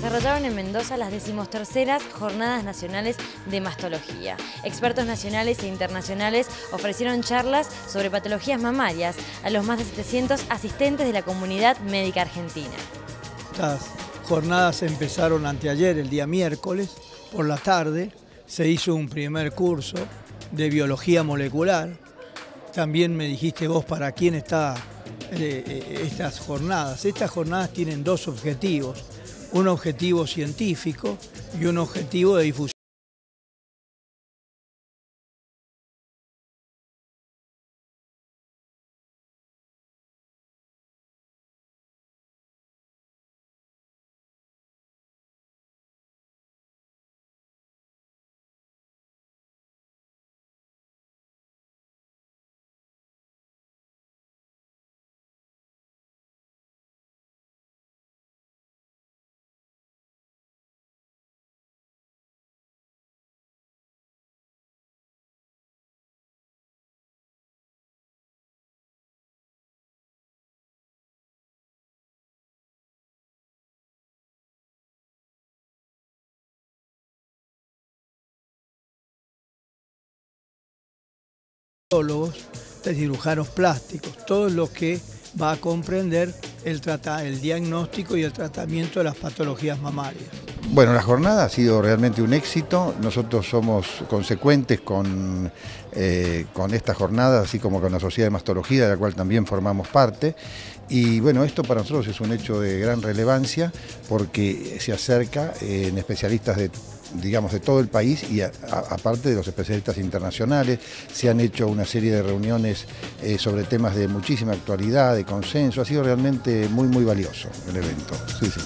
desarrollaron en Mendoza las 13ª Jornadas Nacionales de Mastología. Expertos nacionales e internacionales ofrecieron charlas sobre patologías mamarias a los más de 700 asistentes de la Comunidad Médica Argentina. Estas jornadas empezaron anteayer, el día miércoles, por la tarde. Se hizo un primer curso de biología molecular. También me dijiste vos para quién está estas jornadas. Estas jornadas tienen dos objetivos, un objetivo científico y un objetivo de difusión. De cirujanos plásticos, todo lo que va a comprender el diagnóstico y el tratamiento de las patologías mamarias. Bueno, la jornada ha sido realmente un éxito. Nosotros somos consecuentes con esta jornada, así como con la Sociedad de Mastología, de la cual también formamos parte. Y bueno, esto para nosotros es un hecho de gran relevancia porque se acerca en especialistas de todo el país y aparte de los especialistas internacionales. Se han hecho una serie de reuniones sobre temas de muchísima actualidad, de consenso. Ha sido realmente muy valioso el evento. Sí.